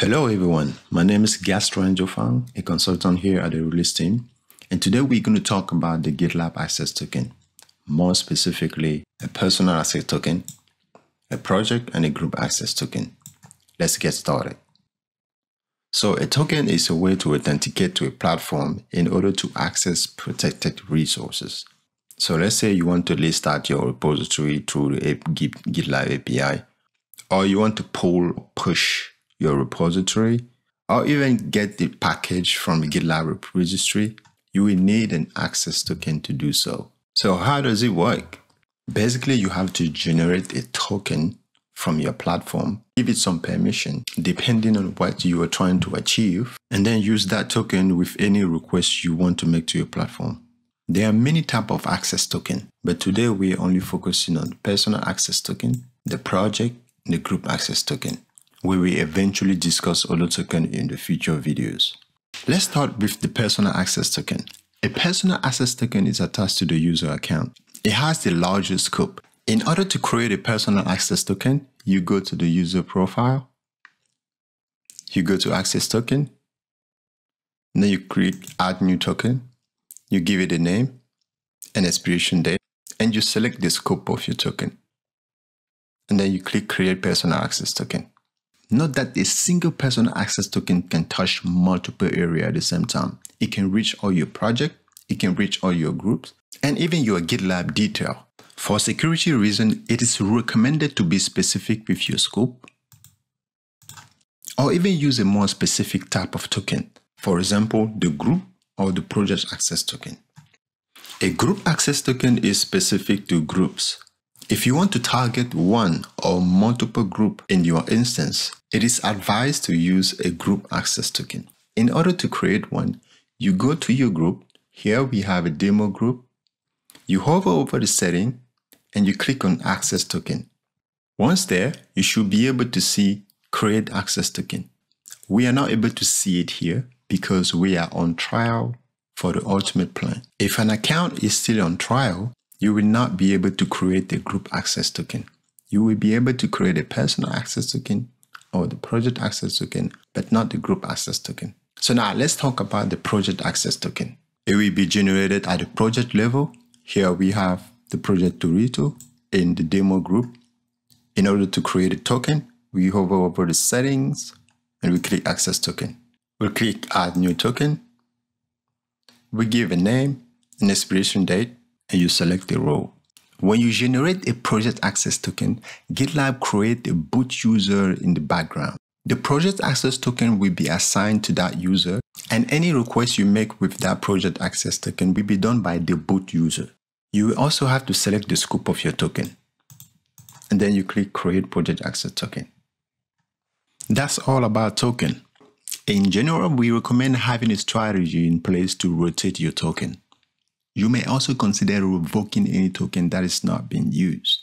Hello everyone, my name is Gastro Enjofang, a consultant here at the release team, and today we're going to talk about the GitLab access token, more specifically a personal access token, a project and a group access token. Let's get started. So a token is a way to authenticate to a platform in order to access protected resources. So let's say you want to list out your repository through the GitLab API, or you want to pull or push your repository, or even get the package from the GitLab registry, you will need an access token to do so. So how does it work? Basically, you have to generate a token from your platform, give it some permission, depending on what you are trying to achieve, and then use that token with any request you want to make to your platform. There are many types of access token, but today we're only focusing on the personal access token, the project, and the group access token. We will eventually discuss other tokens in the future videos. Let's start with the personal access token. A personal access token is attached to the user account. It has the largest scope. In order to create a personal access token, you go to the user profile, you go to access token, and then you click add new token, you give it a name, an expiration date, and you select the scope of your token. And then you click create personal access token. Note that a single personal access token can touch multiple areas at the same time. It can reach all your project, it can reach all your groups, and even your GitLab detail. For security reasons, it is recommended to be specific with your scope, or even use a more specific type of token. For example, the group or the project access token. A group access token is specific to groups. If you want to target one or multiple groups in your instance, it is advised to use a group access token. In order to create one, you go to your group. Here we have a demo group. You hover over the setting and you click on access token. Once there, you should be able to see create access token. We are not able to see it here because we are on trial for the ultimate plan. If an account is still on trial, you will not be able to create a group access token. You will be able to create a personal access token or the project access token, but not the group access token. So now let's talk about the project access token. It will be generated at the project level. Here we have the project Dorito in the demo group. In order to create a token, we hover over the settings and we click access token. We'll click add new token. We give a name, an expiration date, and you select the role. When you generate a project access token, GitLab creates a boot user in the background. The project access token will be assigned to that user, and any request you make with that project access token will be done by the boot user. You will also have to select the scope of your token, and then you click create project access token. That's all about token. In general, we recommend having a strategy in place to rotate your token. You may also consider revoking any token that is not being used.